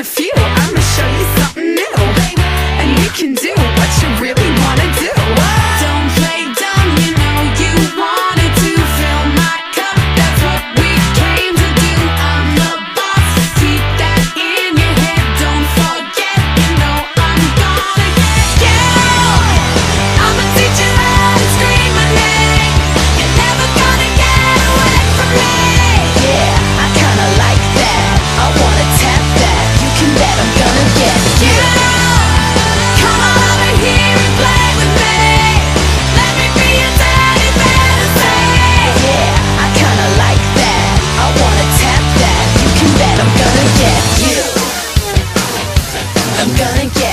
a few. I'ma show you something new, baby, and you can do what you really wanna do. Don't play dumb, you know you wanna do. Fill my cup, that's what we came to do. I'm the boss, keep that in your head. Don't forget, you know I'm gonna get you. I'ma teach you how to scream my name. You're never gonna get away from me. Yeah, I kinda like that. I wanna tap that. You can bet I'm gonna get you. Come on over here and play with me. Let me be your daddy fantasy. Yeah, I kinda like that. I wanna tap that. You can bet I'm gonna get you. I'm gonna get you.